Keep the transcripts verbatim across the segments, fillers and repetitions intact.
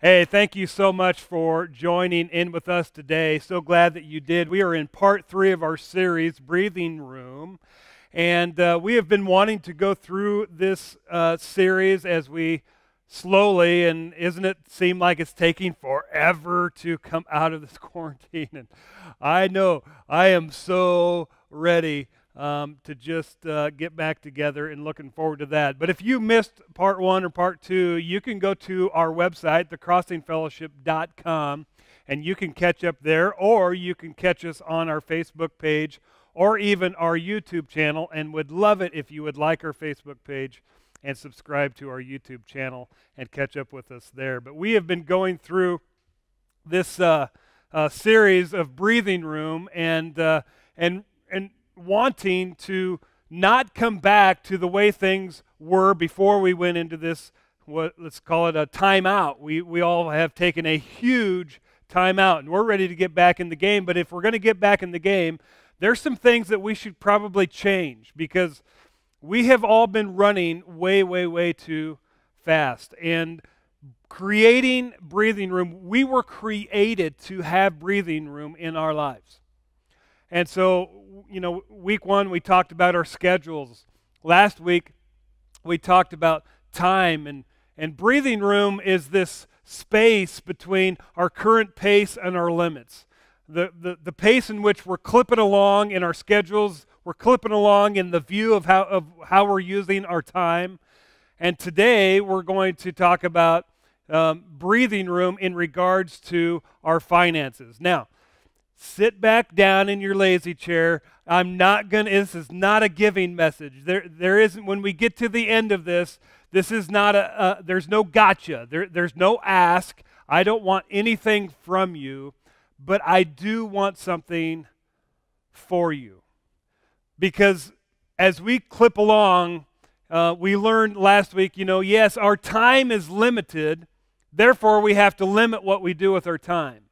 Hey, thank you so much for joining in with us today. So glad that you did. We are in part three of our series, Breathing Room, and uh, we have been wanting to go through this uh, series as we slowly, and isn't it seem like it's taking forever to come out of this quarantine? And I know I am so ready um, to just uh, get back together and looking forward to that. But if you missed part one or part two, you can go to our website, the crossing fellowship dot com, and you can catch up there, or you can catch us on our Facebook page or even our YouTube channel, and would love it if you would like our Facebook page and subscribe to our YouTube channel and catch up with us there. But we have been going through this uh, uh, series of Breathing Room, and uh, and and wanting to not come back to the way things were before we went into this, what let's call it, a timeout. We we all have taken a huge timeout, and we're ready to get back in the game. But if we're going to get back in the game, there's some things that we should probably change, because we have all been running way, way, way too fast. And creating breathing room, we were created to have breathing room in our lives. And so, you know, week one, we talked about our schedules. Last week, we talked about time. And, and breathing room is this space between our current pace and our limits. The, the, the pace in which we're clipping along in our schedules, we're clipping along in the view of how, of how we're using our time. And today we're going to talk about um, breathing room in regards to our finances. Now, sit back down in your lazy chair. I'm not going to, this is not a giving message. There, there isn't, when we get to the end of this, this is not a, uh, there's no gotcha. There, there's no ask. I don't want anything from you, but I do want something for you. Because as we clip along, uh, we learned last week, you know, yes, our time is limited. Therefore, we have to limit what we do with our time.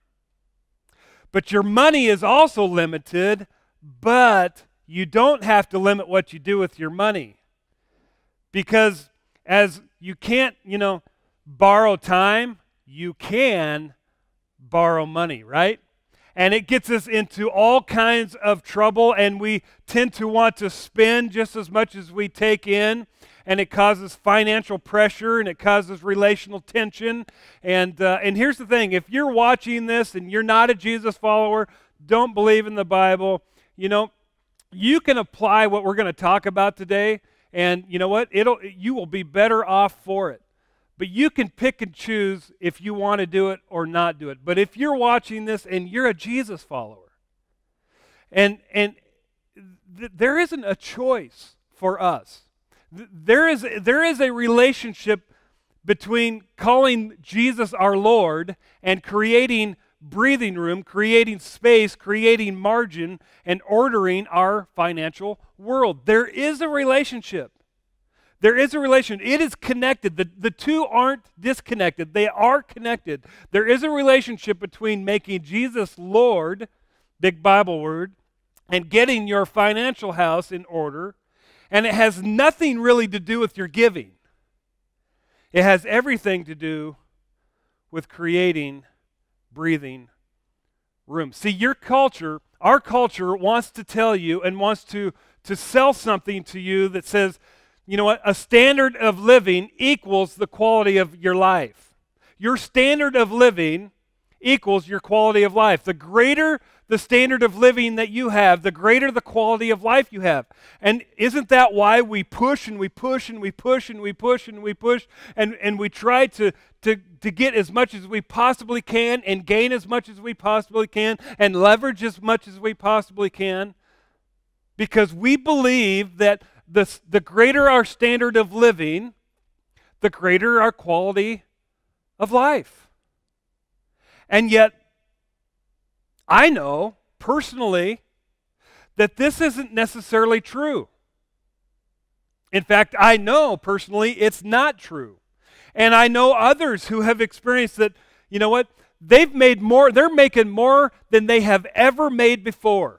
But your money is also limited, but you don't have to limit what you do with your money. Because as you can't, you know, borrow time, you can borrow money, right? And it gets us into all kinds of trouble, and we tend to want to spend just as much as we take in, and it causes financial pressure, and it causes relational tension. And, uh, and here's the thing. If you're watching this and you're not a Jesus follower, don't believe in the Bible, you know, you can apply what we're going to talk about today, and you know what? It'll, you will be better off for it. But you can pick and choose if you want to do it or not do it. But if you're watching this and you're a Jesus follower, and, and th there isn't a choice for us. Th there is, there is a relationship between calling Jesus our Lord and creating breathing room, creating space, creating margin, and ordering our financial world. There is a relationship. There is a relation. It is connected. The, the two aren't disconnected. They are connected. There is a relationship between making Jesus Lord, big Bible word, and getting your financial house in order. And it has nothing really to do with your giving. It has everything to do with creating breathing room. See, your culture, our culture wants to tell you and wants to, to sell something to you that says, you know what? A standard of living equals the quality of your life. Your standard of living equals your quality of life. The greater the standard of living that you have, the greater the quality of life you have. And isn't that why we push and we push and we push and we push and we push and, and we try to, to, to get as much as we possibly can and gain as much as we possibly can and leverage as much as we possibly can? Because we believe that The, the greater our standard of living, the greater our quality of life. And yet, I know personally that this isn't necessarily true. In fact, I know personally it's not true. And I know others who have experienced that, you know what, they've made more, they're making more than they have ever made before.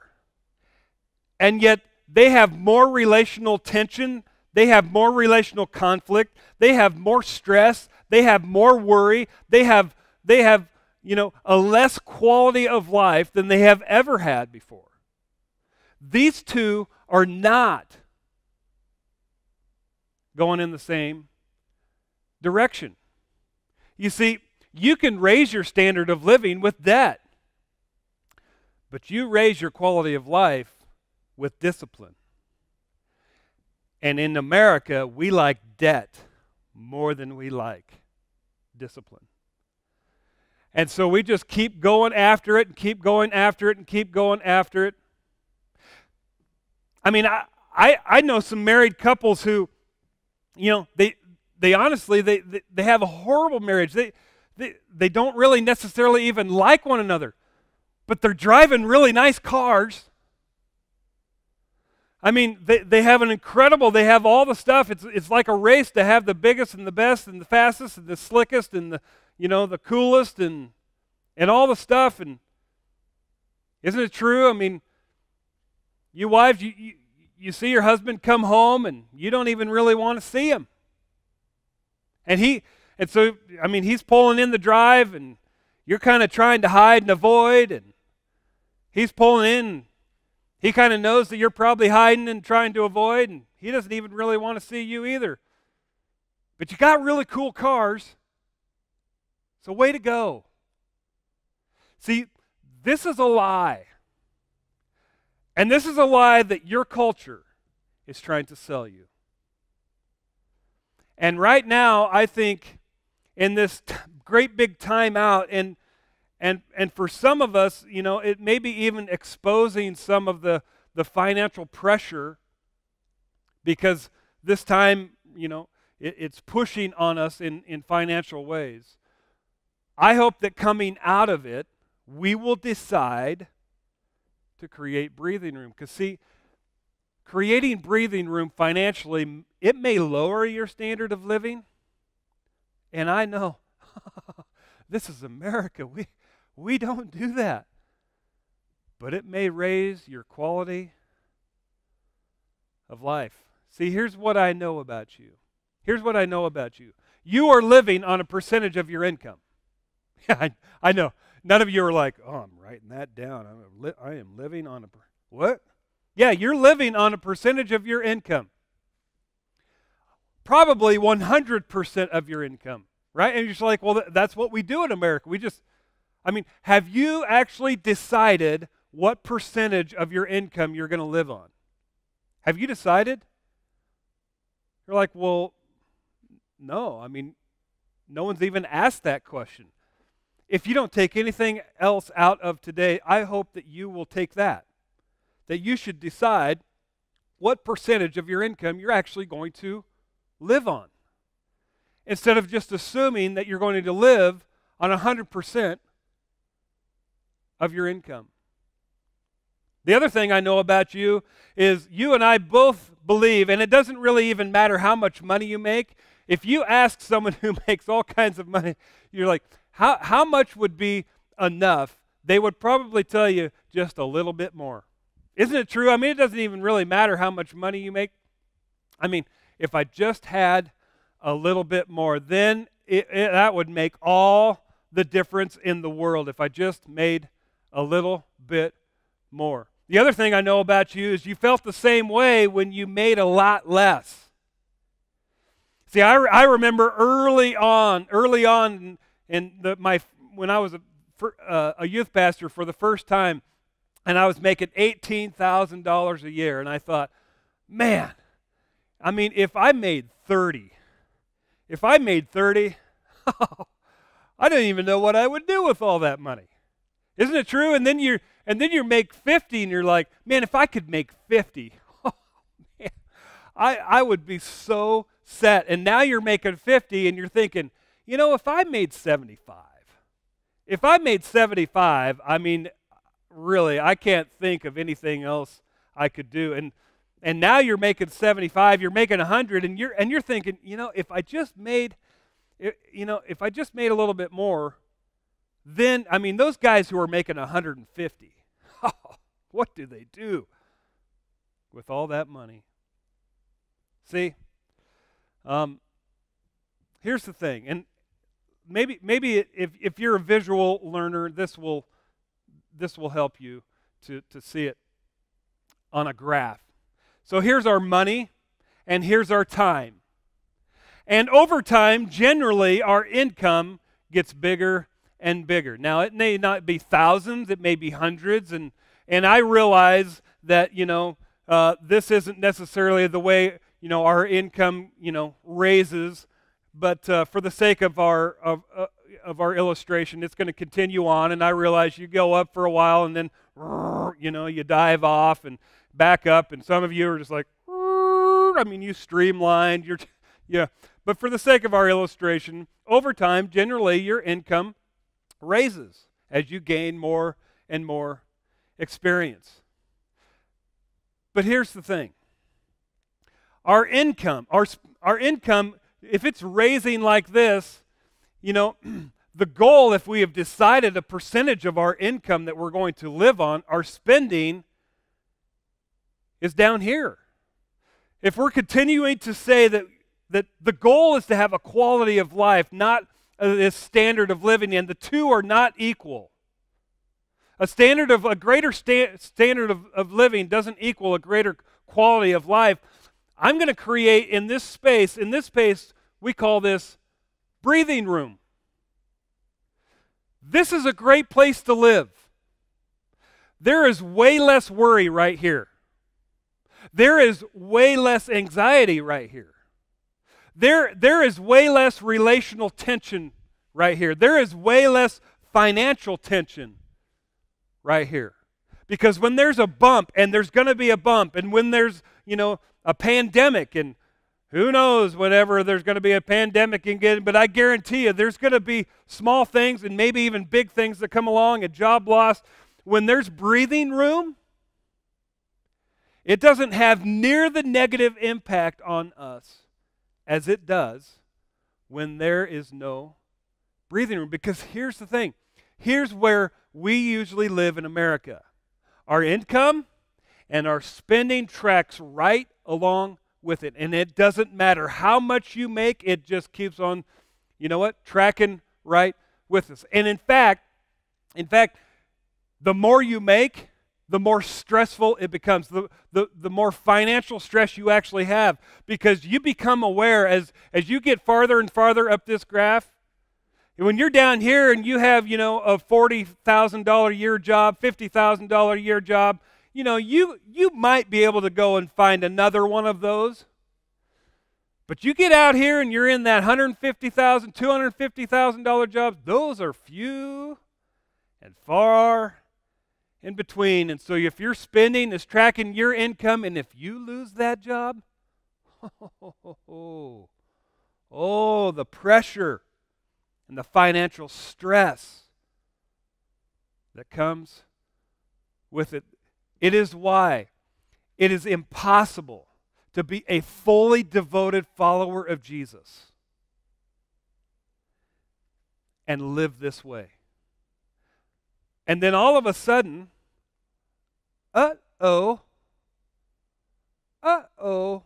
And yet, they have more relational tension, they have more relational conflict, they have more stress, They have more worry. They have, they have, you know, a less quality of life than they have ever had before. These two are not going in the same direction. You see, you can raise your standard of living with debt, but you raise your quality of life with discipline. And in America, we like debt more than we like discipline. And so we just keep going after it and keep going after it and keep going after it. I mean, I, I, I know some married couples who, you know, they, they honestly, they, they, they have a horrible marriage. They, they, they don't really necessarily even like one another, but they're driving really nice cars. I mean, they, they have an incredible, they have all the stuff. It's, it's like a race to have the biggest and the best and the fastest and the slickest and the, you know, the coolest and, and all the stuff. And isn't it true? I mean, you wives, you, you, you see your husband come home and you don't even really want to see him. And he, and so, I mean, he's pulling in the drive and you're kind of trying to hide and avoid, and he's pulling in. He kind of knows that you're probably hiding and trying to avoid, and he doesn't even really want to see you either. But you got really cool cars, so way to go. See, this is a lie. And this is a lie that your culture is trying to sell you. And right now, I think in this t- great big time out, and And and for some of us, you know, it may be even exposing some of the, the financial pressure, because this time, you know, it, it's pushing on us in, in financial ways. I hope that coming out of it, we will decide to create breathing room. Because see, creating breathing room financially, it may lower your standard of living. And I know, this is America. We... We don't do that. But it may raise your quality of life. See, here's what I know about you. Here's what I know about you. You are living on a percentage of your income. I, I know. None of you are like, oh, I'm writing that down. I'm li- I am living on a... Per- what? Yeah, you're living on a percentage of your income. Probably one hundred percent of your income, right? And you're just like, well, th- that's what we do in America. We just... I mean, have you actually decided what percentage of your income you're going to live on? Have you decided? You're like, well, no. I mean, no one's even asked that question. If you don't take anything else out of today, I hope that you will take that, that you should decide what percentage of your income you're actually going to live on, instead of just assuming that you're going to live on one hundred percent of your income. The other thing I know about you is you and I both believe, and it doesn't really even matter how much money you make. If you ask someone who makes all kinds of money, you're like, how, how much would be enough? They would probably tell you just a little bit more. Isn't it true? I mean, it doesn't even really matter how much money you make. I mean, if I just had a little bit more, then it, it, that would make all the difference in the world if I just made a little bit more. The other thing I know about you is you felt the same way when you made a lot less. See, I, re- I remember early on, early on in the, my when I was a, for, uh, a youth pastor for the first time, and I was making eighteen thousand dollars a year, and I thought, man, I mean, if I made thirty, if I made thirty, I didn't even know what I would do with all that money. Isn't it true? And then you and then you make fifty, and you're like, man, if I could make fifty, oh, man, I, I would be so set. And now you're making fifty, and you're thinking, you know, if I made seventy-five, if I made seventy-five, I mean, really, I can't think of anything else I could do. And and now you're making seventy-five, you're making one hundred, and you're and you're thinking, you know, if I just made, you know, if I just made a little bit more. Then, I mean, those guys who are making one hundred fifty, oh, what do they do with all that money? See, um, here's the thing, and, maybe maybe if if you're a visual learner, this will this will help you to to see it on a graph. So here's our money, and here's our time. And over time, generally, our income gets bigger and bigger. Now, it may not be thousands, it may be hundreds, and and I realize that, you know, uh, this isn't necessarily the way, you know, our income, you know, raises, but uh, for the sake of our of uh, of our illustration, it's going to continue on. And I realize you go up for a while, and then, you know, you dive off and back up, and some of you are just like, I mean, you streamlined, you're, yeah. But for the sake of our illustration, over time, generally, your income raises as you gain more and more experience. But here's the thing. Our income, our, our income, if it's raising like this, you know, the goal, if we have decided a percentage of our income that we're going to live on, our spending is down here. If we're continuing to say that, that the goal is to have a quality of life, not uh, this standard of living, and the two are not equal. A standard of a greater sta standard of, of living doesn't equal a greater quality of life. I'm going to create in this space, in this space, we call this breathing room. This is a great place to live. There is way less worry right here. There is way less anxiety right here. There, there is way less relational tension right here. There is way less financial tension right here. Because when there's a bump, and there's going to be a bump, and when there's, you know, a pandemic, and who knows whenever there's going to be a pandemic again, but I guarantee you there's going to be small things and maybe even big things that come along, a job loss. When there's breathing room, it doesn't have near the negative impact on us as it does when there is no breathing room. Because here's the thing. Here's where we usually live in America. Our income and our spending tracks right along with it. And it doesn't matter how much you make, it just keeps on, you know what, tracking right with us. And in fact, in fact, the more you make, the more stressful it becomes, the, the, the more financial stress you actually have, because you become aware as, as you get farther and farther up this graph. When you're down here and you have, you know, a forty thousand dollar a year job, fifty thousand dollar a year job, you know, you, you might be able to go and find another one of those. But you get out here and you're in that one hundred fifty thousand dollar, two hundred fifty thousand dollar jobs, those are few and far in between. And so if your spending is tracking your income, and if you lose that job, oh, oh, oh, oh the pressure and the financial stress that comes with it. It is why it is impossible to be a fully devoted follower of Jesus and live this way. And then all of a sudden, uh-oh, uh-oh.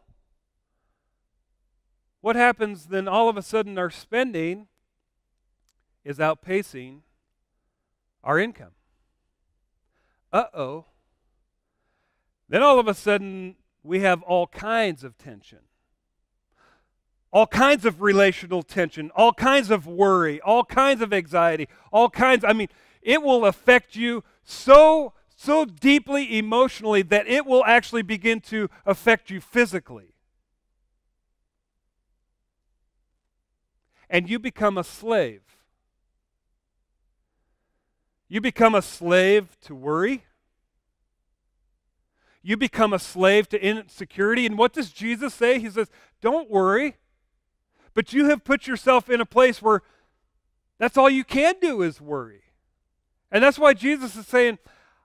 What happens then all of a sudden our spending is outpacing our income? Uh-oh. Then all of a sudden we have all kinds of tension. All kinds of relational tension, all kinds of worry, all kinds of anxiety, all kinds, I mean, it will affect you so, so deeply emotionally that it will actually begin to affect you physically. And you become a slave. You become a slave to worry. You become a slave to insecurity. And what does Jesus say? He says, don't worry, but you have put yourself in a place where that's all you can do is worry. And that's why Jesus is saying,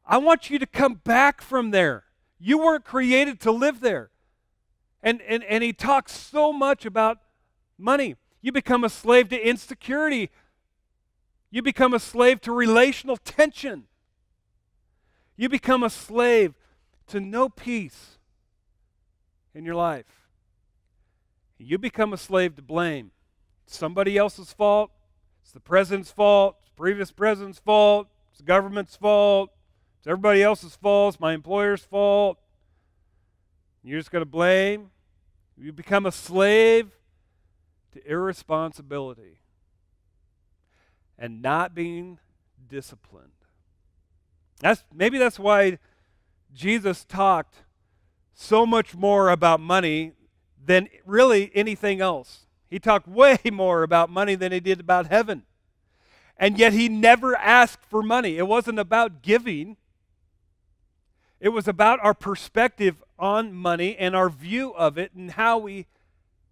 I want you to come back from there. You weren't created to live there. And, and, and he talks so much about money. You become a slave to insecurity. You become a slave to relational tension. You become a slave to no peace in your life. You become a slave to blame. It's somebody else's fault. It's the president's fault, it's the previous president's fault, it's the government's fault, it's everybody else's fault, it's my employer's fault. You're just going to blame. You become a slave to irresponsibility and not being disciplined. That's, maybe that's why Jesus talked so much more about money than really anything else. He talked way more about money than he did about heaven. And yet he never asked for money. It wasn't about giving. It was about our perspective on money and our view of it and how we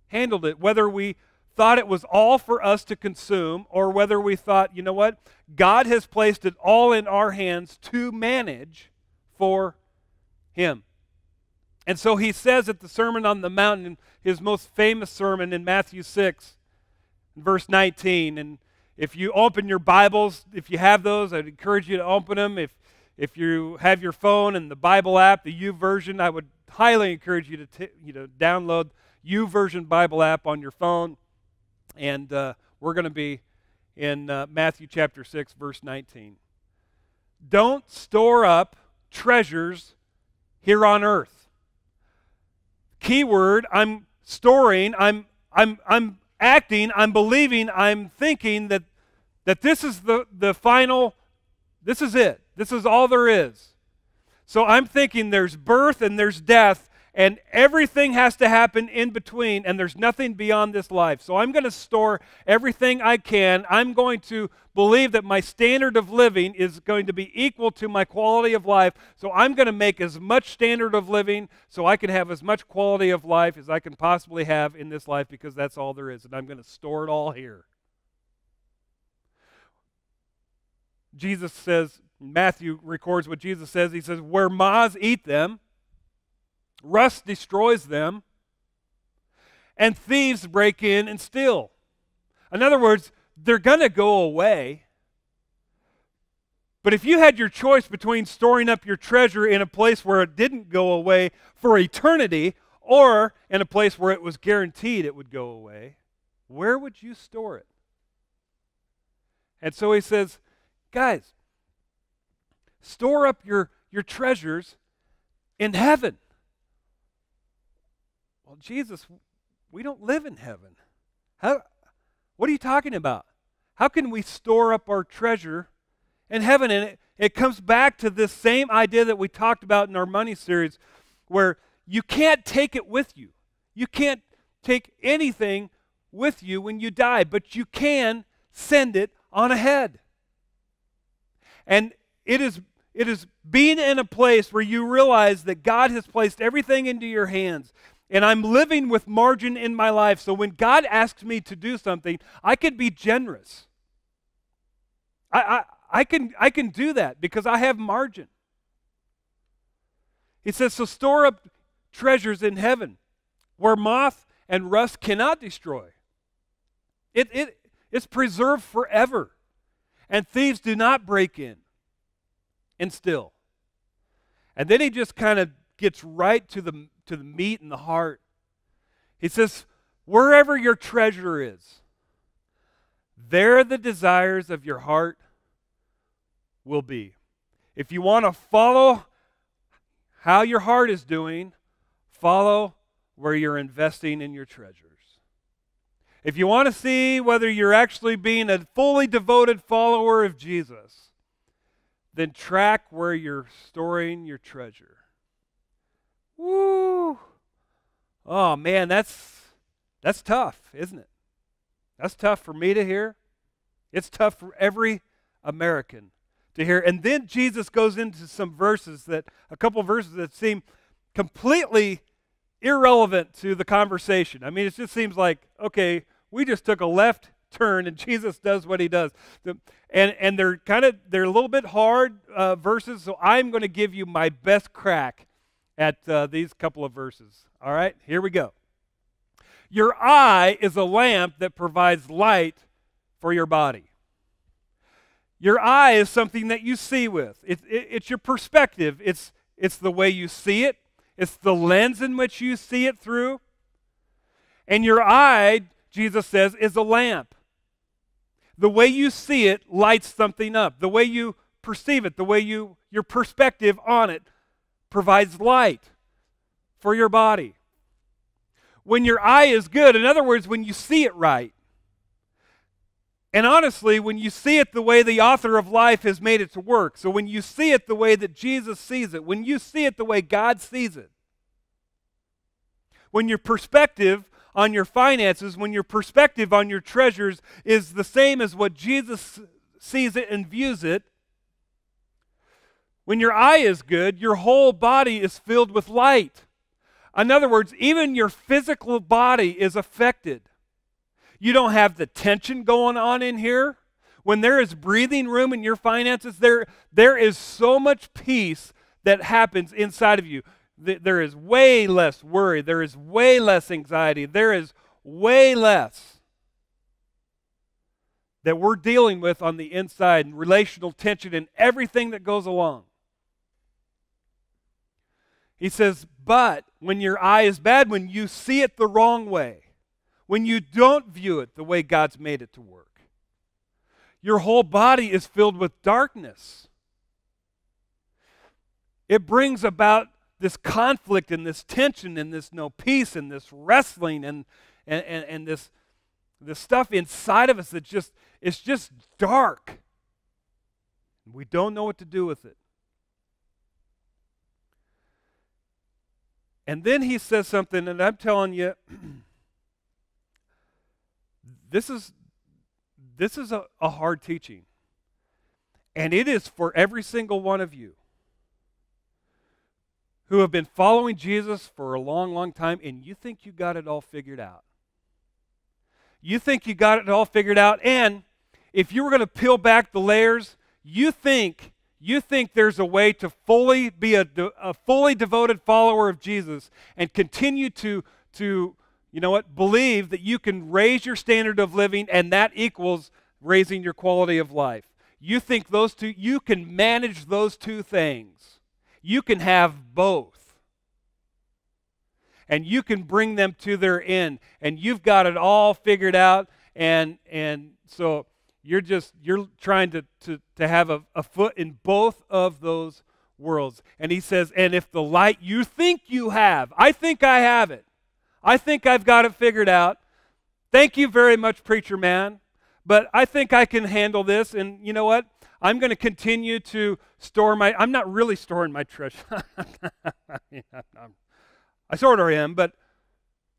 handled it, whether we thought it was all for us to consume or whether we thought, you know what, God has placed it all in our hands to manage for him. And so he says at the Sermon on the Mount, his most famous sermon in Matthew six, verse nineteen, and if you open your Bibles, if you have those, I'd encourage you to open them. If If you have your phone and the Bible app, the YouVersion, I would highly encourage you to t you know, download YouVersion Bible app on your phone. And uh, we're going to be in uh, Matthew chapter six, verse nineteen. Don't store up treasures here on earth. Keyword, I'm storing, I'm, I'm, I'm acting, I'm believing, I'm thinking that, that this is the, the final, this is it. This is all there is. So I'm thinking there's birth and there's death, and everything has to happen in between, and there's nothing beyond this life. So I'm going to store everything I can. I'm going to believe that my standard of living is going to be equal to my quality of life. So I'm going to make as much standard of living so I can have as much quality of life as I can possibly have in this life, because that's all there is, and I'm going to store it all here. Jesus says, Matthew records what Jesus says. He says, where moths eat them, rust destroys them, and thieves break in and steal. In other words, they're going to go away. But if you had your choice between storing up your treasure in a place where it didn't go away for eternity or in a place where it was guaranteed it would go away, where would you store it? And so he says, guys, store up your, your treasures in heaven. Well, Jesus, we don't live in heaven. How, what are you talking about? How can we store up our treasure in heaven? And it, it comes back to this same idea that we talked about in our money series, where you can't take it with you. You can't take anything with you when you die, but you can send it on ahead. And it is... It is being in a place where you realize that God has placed everything into your hands, and I'm living with margin in my life. So when God asks me to do something, I can be generous. I, I, I, can, I can do that because I have margin. He says, so store up treasures in heaven where moth and rust cannot destroy. It, it, it's preserved forever, and thieves do not break in and still. And then he just kind of gets right to the, to the meat and the heart. He says, wherever your treasure is, there the desires of your heart will be. If you want to follow how your heart is doing, follow where you're investing in your treasures. If you want to see whether you're actually being a fully devoted follower of Jesus, then track where you're storing your treasure. Woo! Oh, man, that's, that's tough, isn't it? That's tough for me to hear. It's tough for every American to hear. And then Jesus goes into some verses that, a couple of verses that seem completely irrelevant to the conversation. I mean, it just seems like, okay, we just took a left turn, and Jesus does what he does. The, and, and they're kind of, they're a little bit hard uh, verses, so I'm going to give you my best crack at uh, these couple of verses. All right, here we go. Your eye is a lamp that provides light for your body. Your eye is something that you see with. It, it, it's your perspective. It's, it's the way you see it. It's the lens in which you see it through. And your eye, Jesus says, is a lamp. The way you see it lights something up. The way you perceive it, the way you, your perspective on it provides light for your body. When your eye is good, in other words, when you see it right, and honestly, when you see it the way the author of life has made it to work, so when you see it the way that Jesus sees it, when you see it the way God sees it, when your perspective on your finances, when your perspective on your treasures is the same as what Jesus sees it and views it, when your eye is good, your whole body is filled with light. In other words, even your physical body is affected. You don't have the tension going on in here. When there is breathing room in your finances, there, there is so much peace that happens inside of you. There is way less worry. There is way less anxiety. There is way less that we're dealing with on the inside, and relational tension and everything that goes along. He says, but when your eye is bad, when you see it the wrong way, when you don't view it the way God's made it to work, your whole body is filled with darkness. It brings about this conflict and this tension and this no peace and this wrestling and, and, and, and this, this stuff inside of us that just, it's just dark. We don't know what to do with it. And then he says something, and I'm telling you, this is, this is a, a hard teaching. And it is for every single one of you who have been following Jesus for a long, long time, and you think you got it all figured out. You think you got it all figured out, and if you were going to peel back the layers, you think you think there's a way to fully be a, a fully devoted follower of Jesus and continue to, to, you know what, believe that you can raise your standard of living, and that equals raising your quality of life. You think those two, you can manage those two things. You can have both. And you can bring them to their end. And you've got it all figured out. And and so you're just you're trying to, to, to have a, a foot in both of those worlds. And he says, and if the light you think you have, I think I have it. I think I've got it figured out. Thank you very much, preacher man. But I think I can handle this. And you know what? I'm going to continue to store my, I'm not really storing my treasure. I, mean, I sort of am, but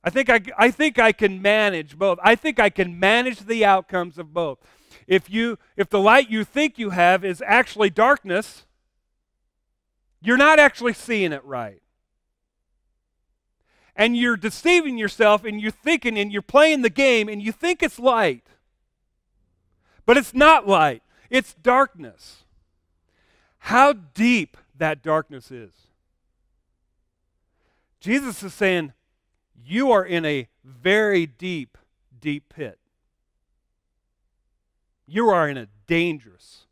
I think I, I think I can manage both. I think I can manage the outcomes of both. If, you, if the light you think you have is actually darkness, you're not actually seeing it right. And you're deceiving yourself, and you're thinking, and you're playing the game, and you think it's light. But it's not light. It's darkness. How deep that darkness is. Jesus is saying, you are in a very deep, deep pit. You are in a dangerous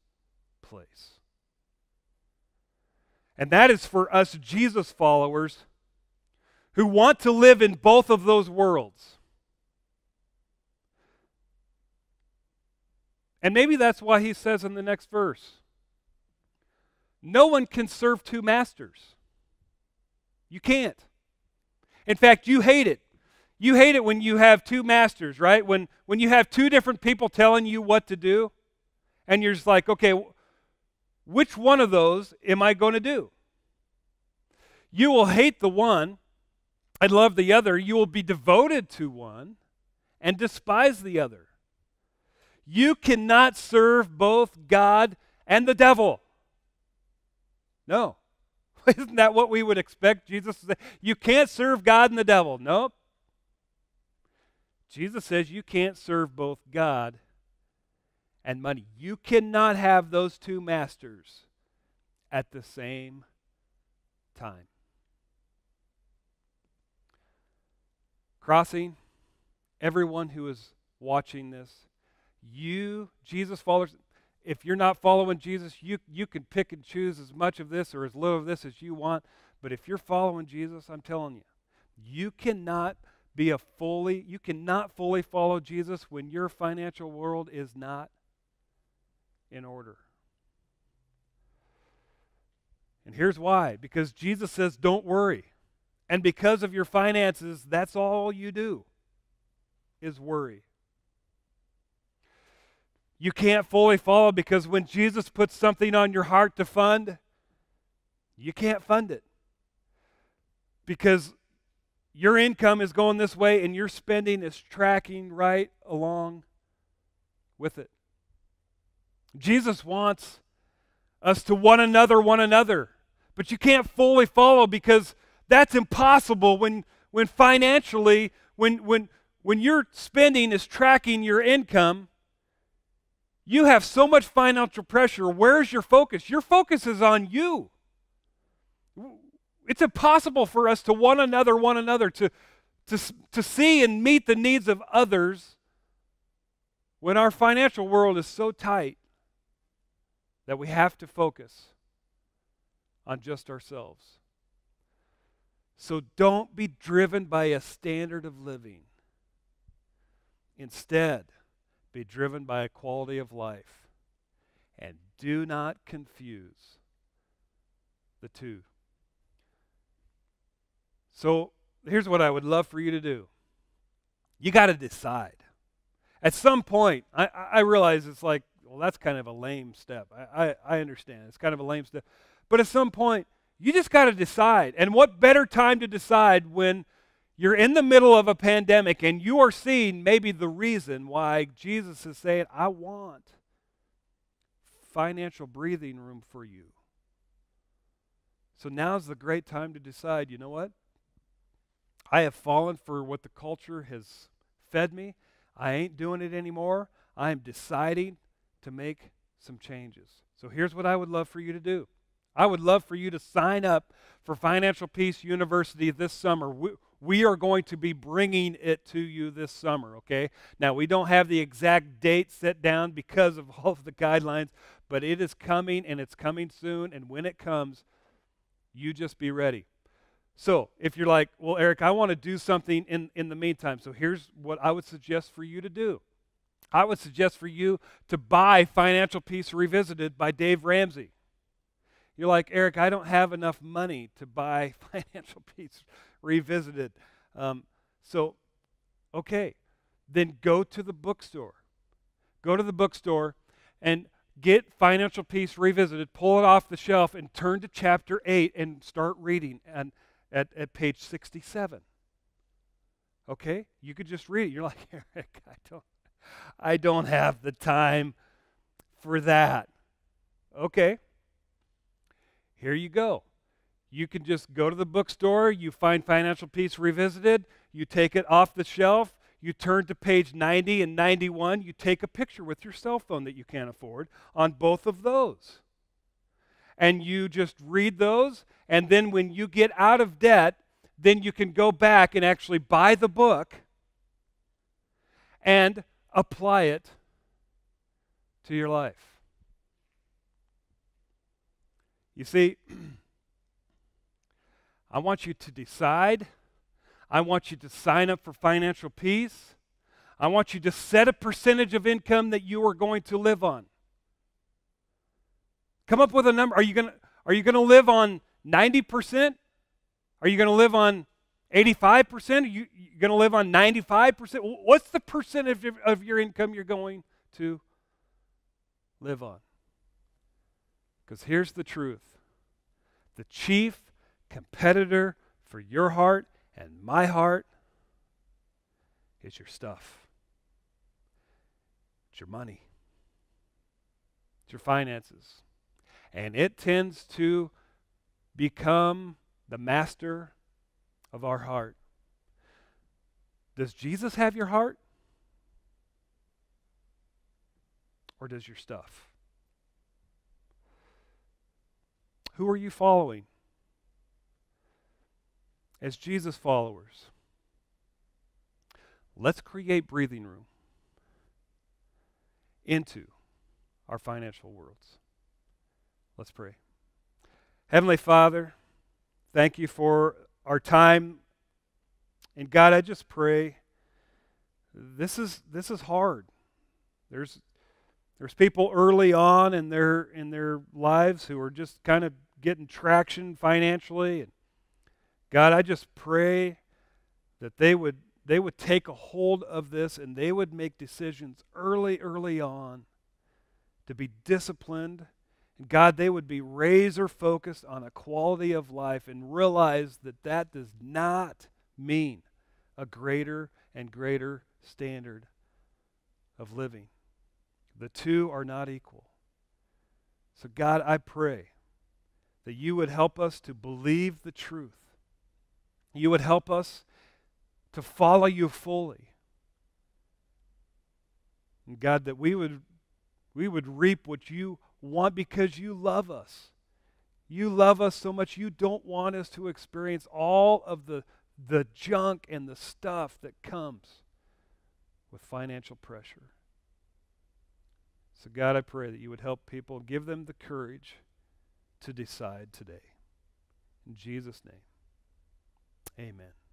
place. And that is for us Jesus followers who want to live in both of those worlds. And maybe that's why he says in the next verse, no one can serve two masters. You can't. In fact, you hate it. You hate it when you have two masters, right? When, when you have two different people telling you what to do, and you're just like, okay, which one of those am I going to do? You will hate the one and love the other. You will be devoted to one and despise the other. You cannot serve both God and the devil. No. Isn't that what we would expect Jesus to say? You can't serve God and the devil. Nope. Jesus says you can't serve both God and money. You cannot have those two masters at the same time. Crossing, everyone who is watching this, you, Jesus followers, if you're not following Jesus, you, you can pick and choose as much of this or as little of this as you want. But if you're following Jesus, I'm telling you, you cannot be a fully, you cannot fully follow Jesus when your financial world is not in order. And here's why. Because Jesus says, don't worry. And because of your finances, that's all you do is worry. You can't fully follow, because when Jesus puts something on your heart to fund, you can't fund it. Because your income is going this way and your spending is tracking right along with it. Jesus wants us to one another, one another. But you can't fully follow, because that's impossible when, when financially, when, when, when your spending is tracking your income, you have so much financial pressure. Where's your focus? Your focus is on you. It's impossible for us to one another, one another, to, to, to see and meet the needs of others when our financial world is so tight that we have to focus on just ourselves. So don't be driven by a standard of living. Instead, be driven by a quality of life. And do not confuse the two. So here's what I would love for you to do. You got to decide. At some point, I, I realize it's like, well, that's kind of a lame step. I, I, I understand. It's kind of a lame step. But at some point, you just got to decide. And what better time to decide when you're in the middle of a pandemic and you are seeing maybe the reason why Jesus is saying, I want financial breathing room for you. So now's the great time to decide, you know what? I have fallen for what the culture has fed me. I ain't doing it anymore. I am deciding to make some changes. So here's what I would love for you to do. I would love for you to sign up for Financial Peace University this summer. We, we are going to be bringing it to you this summer, okay? Now, we don't have the exact date set down because of all of the guidelines, but it is coming, and it's coming soon, and when it comes, you just be ready. So if you're like, well, Eric, I want to do something in, in the meantime, so here's what I would suggest for you to do. I would suggest for you to buy Financial Peace Revisited by Dave Ramsey. You're like, Eric, I don't have enough money to buy Financial Peace Revisited. Um, so, okay, then go to the bookstore. Go to the bookstore and get Financial Peace Revisited, pull it off the shelf, and turn to chapter eight and start reading. And At, at page sixty-seven. Okay? You could just read it. You're like, Eric, I don't, I don't have the time for that. Okay. Here you go. You can just go to the bookstore. You find Financial Peace Revisited. You take it off the shelf. You turn to page ninety and ninety-one. You take a picture with your cell phone that you can't afford on both of those. And you just read those, and then when you get out of debt, then you can go back and actually buy the book and apply it to your life. You see, I want you to decide. I want you to sign up for Financial Peace. I want you to set a percentage of income that you are going to live on. Come up with a number. Are you going to are you going to live on ninety percent? Are you going to live on eighty-five percent? Are you going to live on ninety-five percent? What's the percentage of, of your income you're going to live on? Because here's the truth. The chief competitor for your heart and my heart is your stuff. It's your money. It's your finances. And it tends to become the master of our heart. Does Jesus have your heart? Or does your stuff? Who are you following? As Jesus followers, let's create breathing room into our financial worlds. Let's pray. Heavenly Father, thank you for our time. And God, I just pray, this is this is hard. There's There's people early on in their in their lives who are just kind of getting traction financially. And God, I just pray that they would they would take a hold of this and they would make decisions early, early on to be disciplined. And God, they would be razor focused on a quality of life and realize that that does not mean a greater and greater standard of living. The two are not equal. So God, I pray that you would help us to believe the truth. You would help us to follow you fully. And God, that we would, we would reap what you want because you love us. You love us so much you don't want us to experience all of the, the junk and the stuff that comes with financial pressure. So God, I pray that you would help people, give them the courage to decide today. In Jesus' name, amen.